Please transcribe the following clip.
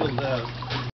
to the left.